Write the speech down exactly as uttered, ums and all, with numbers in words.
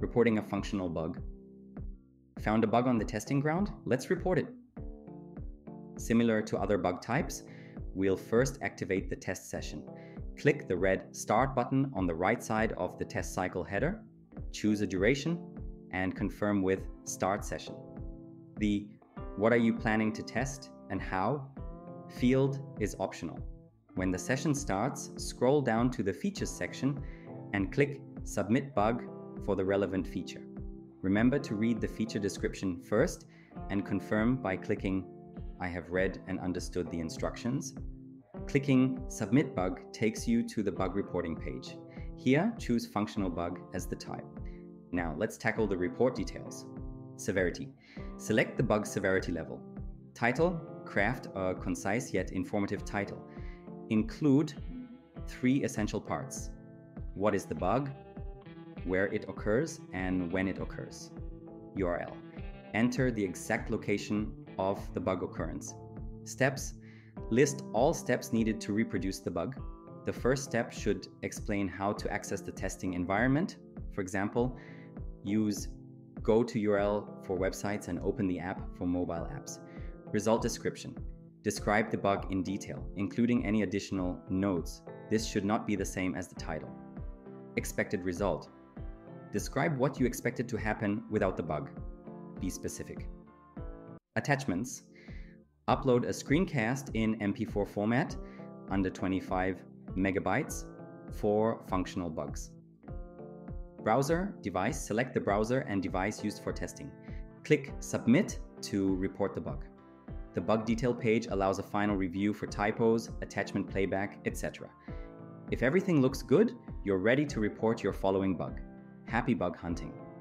Reporting a functional bug. Found a bug on the testing ground? Let's report it. Similar to other bug types, we'll first activate the test session. Click the red Start button on the right side of the test cycle header, choose a duration, and confirm with Start Session. The What are you planning to test and how field is optional. When the session starts, scroll down to the Features section and click Submit Bug for the relevant feature. Remember to read the feature description first and confirm by clicking I have read and understood the instructions. Clicking Submit Bug takes you to the bug reporting page. Here, choose functional bug as the type. Now let's tackle the report details. Severity. Select the bug severity level. Title, craft a concise yet informative title. Include three essential parts. What is the bug? Where it occurs and when it occurs. U R L. Enter the exact location of the bug occurrence. Steps. List all steps needed to reproduce the bug. The first step should explain how to access the testing environment. For example, use go to U R L for websites and open the app for mobile apps. Result description. Describe the bug in detail, including any additional nodes. This should not be the same as the title. Expected result. Describe what you expected to happen without the bug. Be specific. Attachments. Upload a screencast in M P four format, under twenty-five megabytes, for functional bugs. Browser, device, select the browser and device used for testing. Click Submit to report the bug. The bug detail page allows a final review for typos, attachment playback, et cetera. If everything looks good, you're ready to report your following bug. Happy bug hunting!